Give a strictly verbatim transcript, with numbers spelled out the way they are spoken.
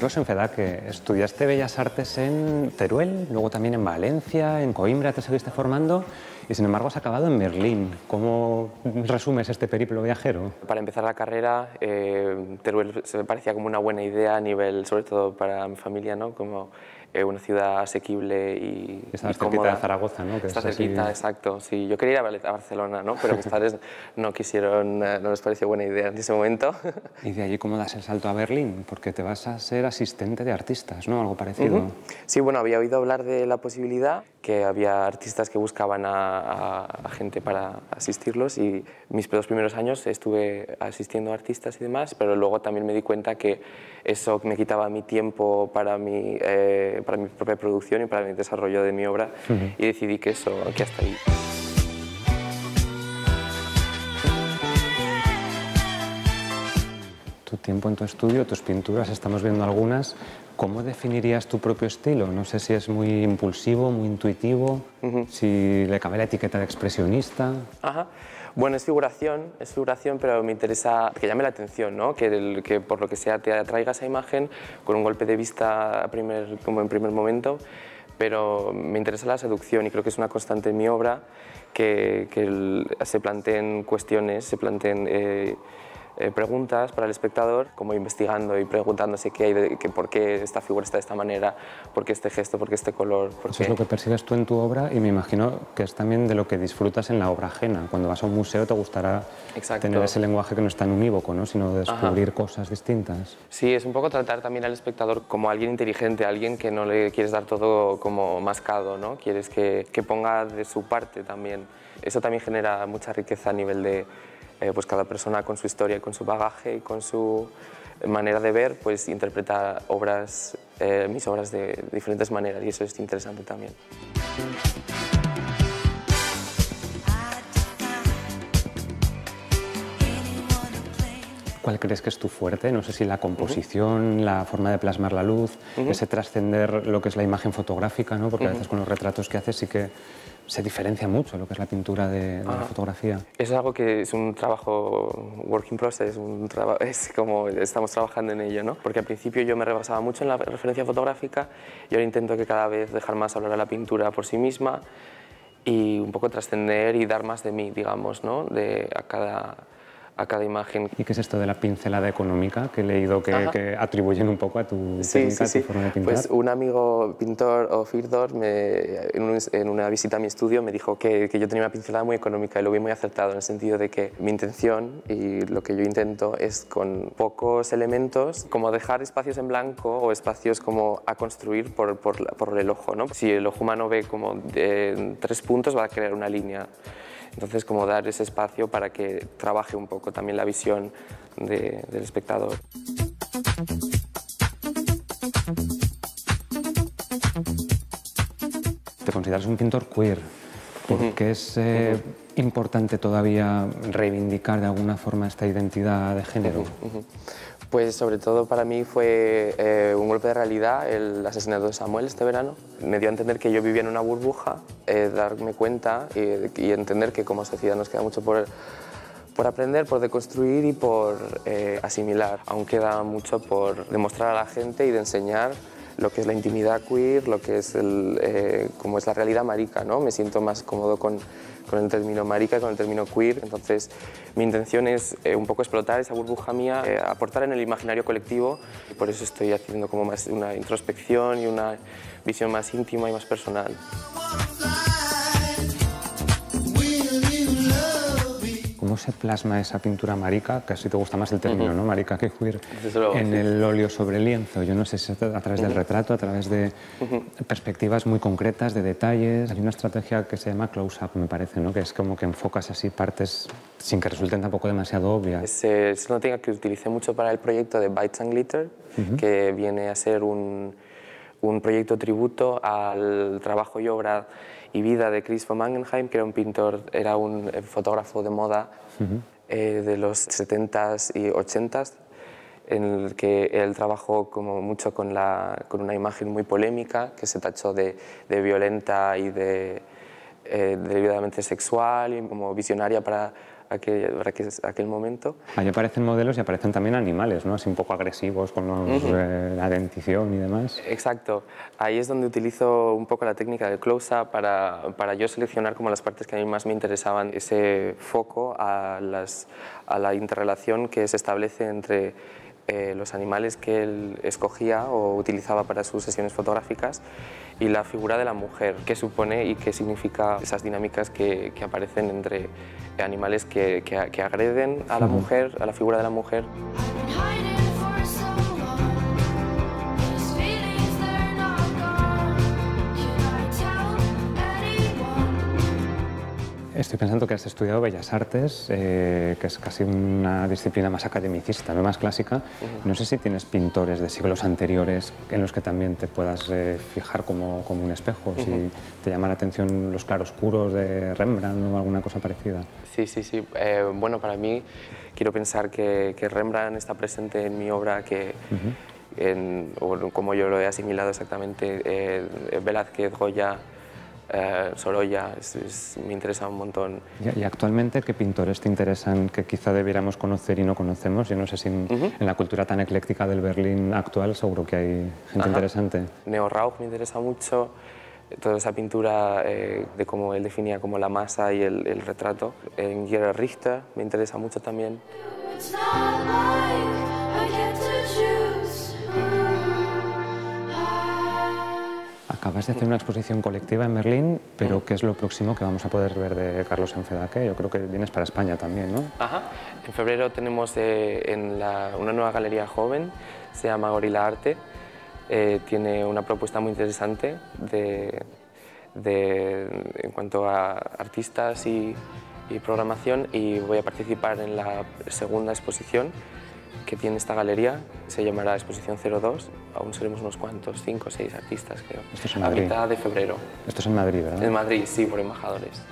Carlos Enfedaque, estudiaste Bellas Artes en Teruel, luego también en Valencia, en Coimbra te seguiste formando y sin embargo has acabado en Berlín. ¿Cómo resumes este periplo viajero? Para empezar la carrera, eh, Teruel se me parecía como una buena idea a nivel, sobre todo para mi familia, ¿no? Como eh, una ciudad asequible y Estás cerquita de Zaragoza, ¿no? Que está cerquita, así... exacto. Sí, yo quería ir a Barcelona, ¿no? Pero mis padres no quisieron, no les pareció buena idea en ese momento. ¿Y de allí cómo das el salto a Berlín? Porque te vas a ser asistente de artistas, ¿no? Algo parecido. Uh-huh. Sí, bueno, había oído hablar de la posibilidad que había artistas que buscaban a, a, a gente para asistirlos y mis dos primeros años estuve asistiendo a artistas y demás, pero luego también me di cuenta que eso me quitaba mi tiempo para mi, eh, para mi propia producción y para mi desarrollo de mi obra. Uh-huh. Y decidí que eso, que hasta ahí. Tu tiempo en tu estudio, tus pinturas, estamos viendo algunas. ¿Cómo definirías tu propio estilo? No sé si es muy impulsivo, muy intuitivo, uh-huh. si le cabe la etiqueta de expresionista... Ajá. Bueno, es figuración, es figuración, pero me interesa que llame la atención, ¿no? Que, el, que por lo que sea te atraiga esa imagen con un golpe de vista a primer, como en primer momento, pero me interesa la seducción y creo que es una constante en mi obra que, que el, se planteen cuestiones, se planteen... Eh, Eh, preguntas para el espectador, como investigando y preguntándose qué hay, de, que, por qué esta figura está de esta manera, por qué este gesto, por qué este color. Por Eso qué. Es lo que persigues tú en tu obra y me imagino que es también de lo que disfrutas en la obra ajena. Cuando vas a un museo te gustará Exacto. tener ese lenguaje que no es tan unívoco, ¿no? Sino descubrir Ajá. cosas distintas. Sí, es un poco tratar también al espectador como alguien inteligente, alguien que no le quieres dar todo como mascado, ¿no? Quieres que, que ponga de su parte también. Eso también genera mucha riqueza a nivel de... Eh, pues cada persona con su historia, con su bagaje y con su manera de ver, pues interpreta obras, eh, mis obras de diferentes maneras y eso es interesante también. ¿Cuál crees que es tu fuerte? No sé si la composición, uh-huh. la forma de plasmar la luz, uh-huh. ese trascender lo que es la imagen fotográfica, ¿no? Porque uh-huh. a veces con los retratos que haces sí que se diferencia mucho lo que es la pintura de, de la fotografía. Eso es algo que es un trabajo work in process, un traba, es como estamos trabajando en ello, ¿no? Porque al principio yo me rebasaba mucho en la referencia fotográfica y ahora intento que cada vez dejar más hablar a la pintura por sí misma y un poco trascender y dar más de mí, digamos, ¿no? De, a cada... a cada imagen. ¿Y qué es esto de la pincelada económica que he leído que, que atribuyen un poco a tu sí, técnica, sí, sí. a tu forma de pintar? Pues un amigo pintor, Ophir Dor, en, un, en una visita a mi estudio me dijo que, que yo tenía una pincelada muy económica y lo vi muy acertado en el sentido de que mi intención y lo que yo intento es con pocos elementos como dejar espacios en blanco o espacios como a construir por, por, la, por el ojo, ¿no? Si el ojo humano ve como de, tres puntos va a crear una línea. Entonces, como dar ese espacio para que trabaje un poco también la visión de, del espectador. Te consideras un pintor queer, porque uh-huh. es eh, uh-huh. importante todavía reivindicar de alguna forma esta identidad de género. Uh-huh. Uh-huh. Pues sobre todo para mí fue eh, un golpe de realidad el asesinato de Samuel este verano. Me dio a entender que yo vivía en una burbuja, eh, darme cuenta y, y entender que como sociedad nos queda mucho por, por aprender, por deconstruir y por eh, asimilar. Aún queda mucho por demostrar a la gente y de enseñar lo que es la intimidad queer, lo que es, el, eh, como es la realidad marica, ¿no? Me siento más cómodo con... con el término marica, con el término queer. Entonces, mi intención es eh, un poco explotar esa burbuja mía, eh, aportar en el imaginario colectivo. Y por eso estoy haciendo como más una introspección y una visión más íntima y más personal. ¿Cómo se plasma esa pintura marica? Casi te gusta más el término, uh-huh. ¿no? Marica que queer. Luego, en sí. el óleo sobre lienzo. Yo no sé si a través uh-huh. del retrato, a través de uh-huh. perspectivas muy concretas, de detalles. Hay una estrategia que se llama close-up, me parece, ¿no? Que es como que enfocas así partes sin que resulten tampoco demasiado obvias. Es, eh, es una técnica que utilicé mucho para el proyecto de Bites and Glitter, uh-huh. que viene a ser un, un proyecto tributo al trabajo y obra y vida de Chris von Mangenheim, que era un pintor, era un fotógrafo de moda uh-huh. eh, de los setentas y ochentas, en el que él trabajó como mucho con, la, con una imagen muy polémica, que se tachó de, de violenta y de, eh, debidamente sexual y como visionaria para aquel, aquel momento. Allí aparecen modelos y aparecen también animales, ¿no? Así un poco agresivos con los, uh-huh. eh, la dentición y demás. Exacto. Ahí es donde utilizo un poco la técnica del close-up para, para yo seleccionar como las partes que a mí más me interesaban. Ese foco a, las, a la interrelación que se establece entre Eh, los animales que él escogía o utilizaba para sus sesiones fotográficas y la figura de la mujer, qué supone y qué significa esas dinámicas que, que aparecen entre animales que, que, que agreden a la mujer, a la figura de la mujer. Estoy pensando que has estudiado Bellas Artes, eh, que es casi una disciplina más academicista, no más clásica. Uh-huh. No sé si tienes pintores de siglos anteriores en los que también te puedas eh, fijar como, como un espejo, uh-huh. si te llama la atención los claroscuros de Rembrandt o alguna cosa parecida. Sí, sí, sí. Eh, bueno, para mí quiero pensar que, que Rembrandt está presente en mi obra, que... Uh-huh. en, o como yo lo he asimilado exactamente, eh, Velázquez, Goya... Eh, Sorolla, es, es, me interesa un montón. ¿Y, y actualmente qué pintores te interesan que quizá debiéramos conocer y no conocemos? Yo no sé si en, uh-huh. en la cultura tan ecléctica del Berlín actual seguro que hay gente Ajá. interesante. Neo Rauch me interesa mucho, toda esa pintura eh, de cómo él definía como la masa y el, el retrato. En Gerhard Richter me interesa mucho también. Acabas de hacer una exposición colectiva en Berlín, pero ¿qué es lo próximo que vamos a poder ver de Carlos Enfedaque? Yo creo que vienes para España también, ¿no? Ajá. En febrero tenemos eh, en la, una nueva galería joven, se llama Gorilla Arte. Eh, tiene una propuesta muy interesante de, de, en cuanto a artistas y, y programación, y voy a participar en la segunda exposición que tiene esta galería, se llamará Exposición cero dos, aún seremos unos cuantos, cinco o seis artistas creo. Esto es en Madrid. A mitad de febrero. Esto es en Madrid, ¿verdad? En Madrid, sí, por embajadores.